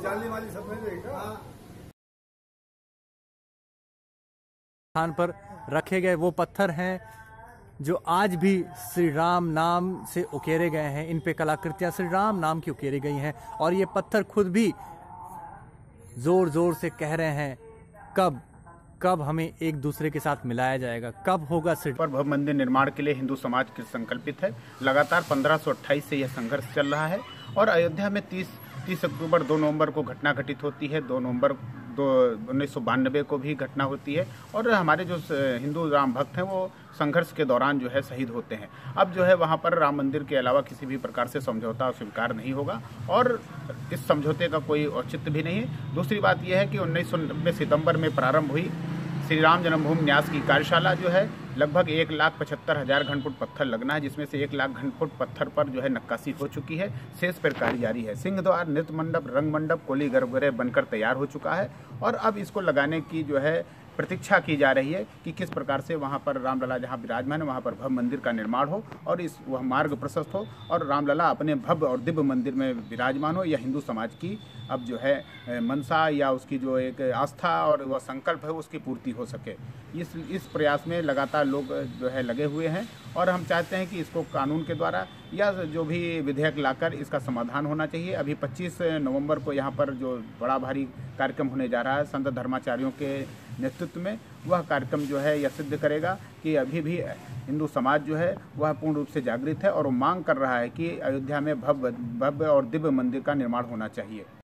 जाली वाली सब नहीं रहेगा। स्थान पर रखे गए वो पत्थर हैं जो आज भी श्री राम नाम से उकेरे गए हैं, इन पे कलाकृतियां श्री राम नाम की उकेरी गई हैं और ये पत्थर खुद भी जोर जोर से कह रहे हैं कब कब हमें एक दूसरे के साथ मिलाया जाएगा, कब होगा। पर भव्य मंदिर निर्माण के लिए हिंदू समाज की संकल्पित है। लगातार 1528 से यह संघर्ष चल रहा है और अयोध्या में 30 अक्टूबर 2 नवंबर को घटना घटित होती है, 2 नवंबर 1992 को भी घटना होती है और हमारे जो हिंदू राम भक्त हैं वो संघर्ष के दौरान जो है शहीद होते हैं। अब जो है वहाँ पर राम मंदिर के अलावा किसी भी प्रकार से समझौता स्वीकार नहीं होगा और इस समझौते का कोई औचित्य भी नहीं है। दूसरी बात यह है कि 1990 सितम्बर में प्रारंभ हुई श्री राम जन्मभूमि न्यास की कार्यशाला जो है लगभग 1,75,000 घन फुट पत्थर लगना है, जिसमें से 1,00,000 घन फुट पत्थर पर जो है नक्काशी हो चुकी है, शेष पर कार्य जारी है। सिंह द्वार, नृत्य मंडप, रंग मंडप, कोली गर्भगृह बनकर तैयार हो चुका है और अब इसको लगाने की जो है प्रतीक्षा की जा रही है कि किस प्रकार से वहाँ पर रामलला जहाँ विराजमान है वहाँ पर भव्य मंदिर का निर्माण हो और इस वह मार्ग प्रशस्त हो और रामलला अपने भव्य और दिव्य मंदिर में विराजमान हो। यह हिंदू समाज की अब जो है मनसा या उसकी जो एक आस्था और वह संकल्प है उसकी पूर्ति हो सके, इस प्रयास में लगातार लोग जो है लगे हुए हैं और हम चाहते हैं कि इसको कानून के द्वारा या जो भी विधेयक लाकर इसका समाधान होना चाहिए। अभी 25 नवंबर को यहाँ पर जो बड़ा भारी कार्यक्रम होने जा रहा है संत धर्माचार्यों के नेतृत्व में, वह कार्यक्रम जो है यह सिद्ध करेगा कि अभी भी हिंदू समाज जो है वह पूर्ण रूप से जागृत है और वो मांग कर रहा है कि अयोध्या में भव्य और दिव्य मंदिर का निर्माण होना चाहिए।